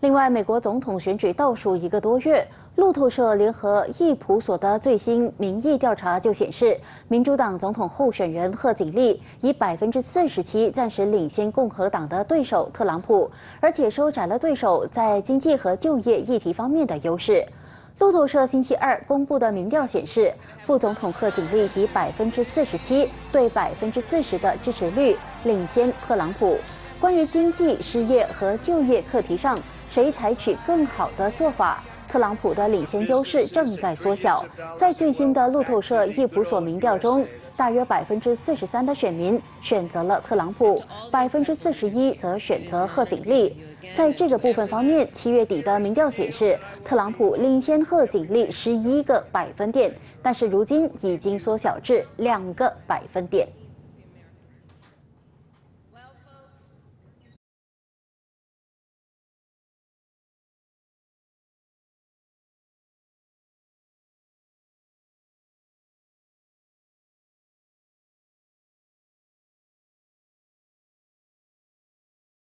另外，美国总统选举倒数一个多月，路透社联合易普所的最新民意调查就显示，民主党总统候选人贺锦丽以47%暂时领先共和党的对手特朗普，而且收窄了对手在经济和就业议题方面的优势。 路透社星期二公布的民调显示，副总统贺锦丽以47%对40%的支持率领先特朗普。关于经济、失业和就业课题上，谁采取更好的做法，特朗普的领先优势正在缩小。在最新的路透社易普所民调中，大约43%的选民选择了特朗普，41%则选择贺锦丽。 在这个部分方面，7月底的民调显示，特朗普领先贺锦丽11个百分点，但是如今已经缩小至2个百分点。